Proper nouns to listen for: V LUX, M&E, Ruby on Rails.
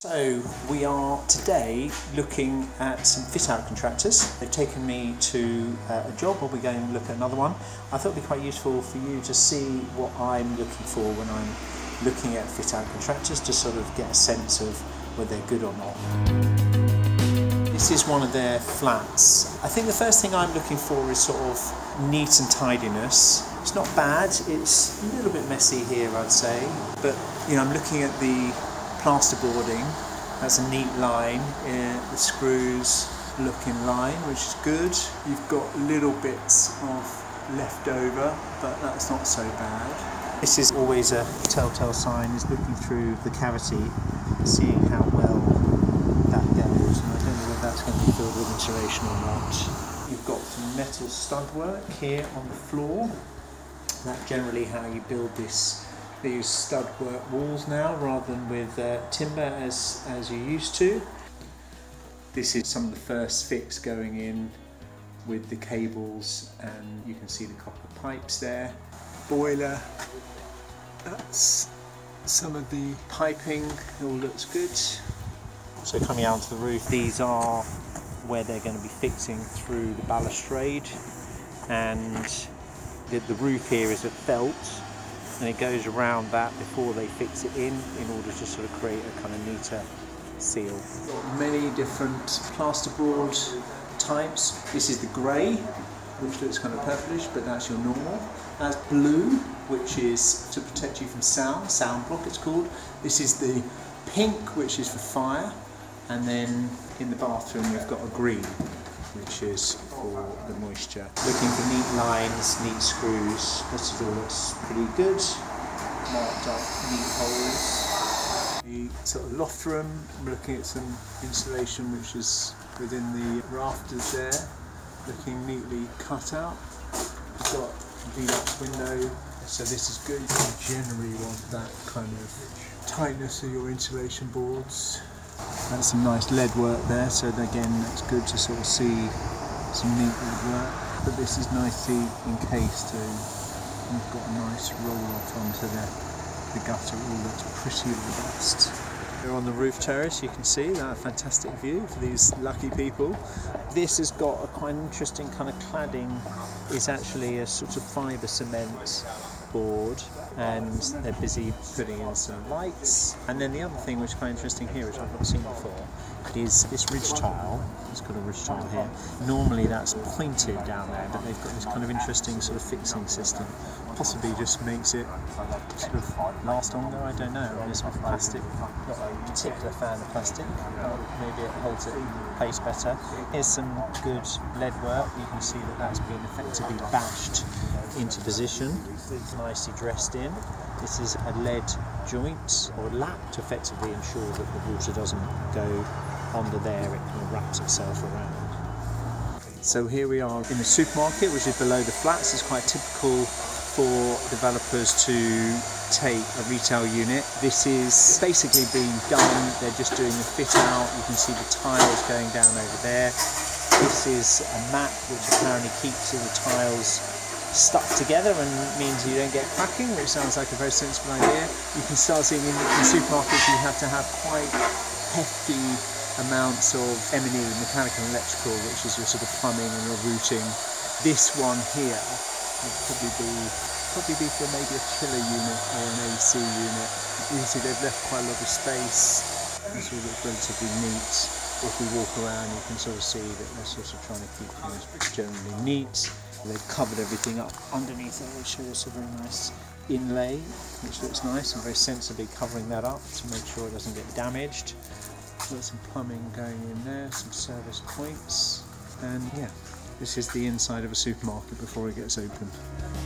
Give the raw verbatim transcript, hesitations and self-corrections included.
So we are today looking at some fit-out contractors. They've taken me to uh, a job where we're going to look at another one. I thought it would be quite useful for you to see what I'm looking for when I'm looking at fit-out contractors, to sort of get a sense of whether they're good or not. This is one of their flats. I think the first thing I'm looking for is sort of neat and tidiness. It's not bad, it's a little bit messy here I'd say, but you know, I'm looking at the plasterboarding, that's a neat line, uh, the screws look in line, which is good. You've got little bits of leftover, but that's not so bad. This is always a telltale sign, is looking through the cavity, seeing how well that goes, and I don't know whether that's going to be filled with insulation or not. You've got some metal stud work here on the floor. That's generally how you build this. They use stud work walls now rather than with uh, timber as, as you used to. This is some of the first fix going in with the cables, and you can see the copper pipes there. Boiler, that's some of the piping, it all looks good. So coming out to the roof, these are where they're going to be fixing through the balustrade, and the, the roof here is a felt. And it goes around that before they fix it in, in order to sort of create a kind of neater seal. Many different plasterboard types. This is the grey, which looks kind of purplish, but that's your normal. That's blue, which is to protect you from sound, sound block it's called. This is the pink, which is for fire. And then in the bathroom, we've got a green, which is for the moisture. Looking for neat lines, neat screws. This is all looks pretty good. Marked up neat holes. The sort of loft room, I'm looking at some insulation which is within the rafters there, looking neatly cut out. We've got a V LUX window, so this is good. You generally want that kind of tightness of your insulation boards. That's some nice lead work there, so again it's good to sort of see some neat lead work. But this is nicely encased too. You've got a nice roll-off onto the, the gutter, it all looks pretty robust. We're on the roof terrace, you can see that fantastic view for these lucky people. This has got a quite interesting kind of cladding. It's actually a sort of fibre cement board, and they're busy putting in some lights. And then the other thing which is quite interesting here, which I've not seen before, is this ridge tile. It's got a ridge tile here. Normally that's pointed down there, but they've got this kind of interesting sort of fixing system. Possibly just makes it sort of last longer, I don't know. And it's with plastic, not a particular fan of plastic, but maybe it holds it in place better. Here's some good lead work. You can see that that's been effectively bashed into position, nicely dressed in. This is a lead joint or lap to effectively ensure that the water doesn't go under there, it kind of wraps itself around. So here we are in the supermarket, which is below the flats. It's quite typical for developers to take a retail unit. This is basically being done, they're just doing the fit out. You can see the tiles going down over there. This is a mat which apparently keeps all the tiles stuck together and means you don't get cracking, which sounds like a very sensible idea. You can start seeing in, in supermarkets you have to have quite hefty amounts of M and E, mechanical and electrical, which is your sort of plumbing and your routing. This one here would probably be, probably be for maybe a chiller unit or an A C unit. You can see they've left quite a lot of space. This all looks relatively neat. If we walk around you can sort of see that they're sort of trying to keep things generally neat. They've covered everything up underneath there, which is also very nice inlay, which looks nice, and very sensibly covering that up to make sure it doesn't get damaged. Got some plumbing going in there, some service points, and yeah, this is the inside of a supermarket before it gets opened.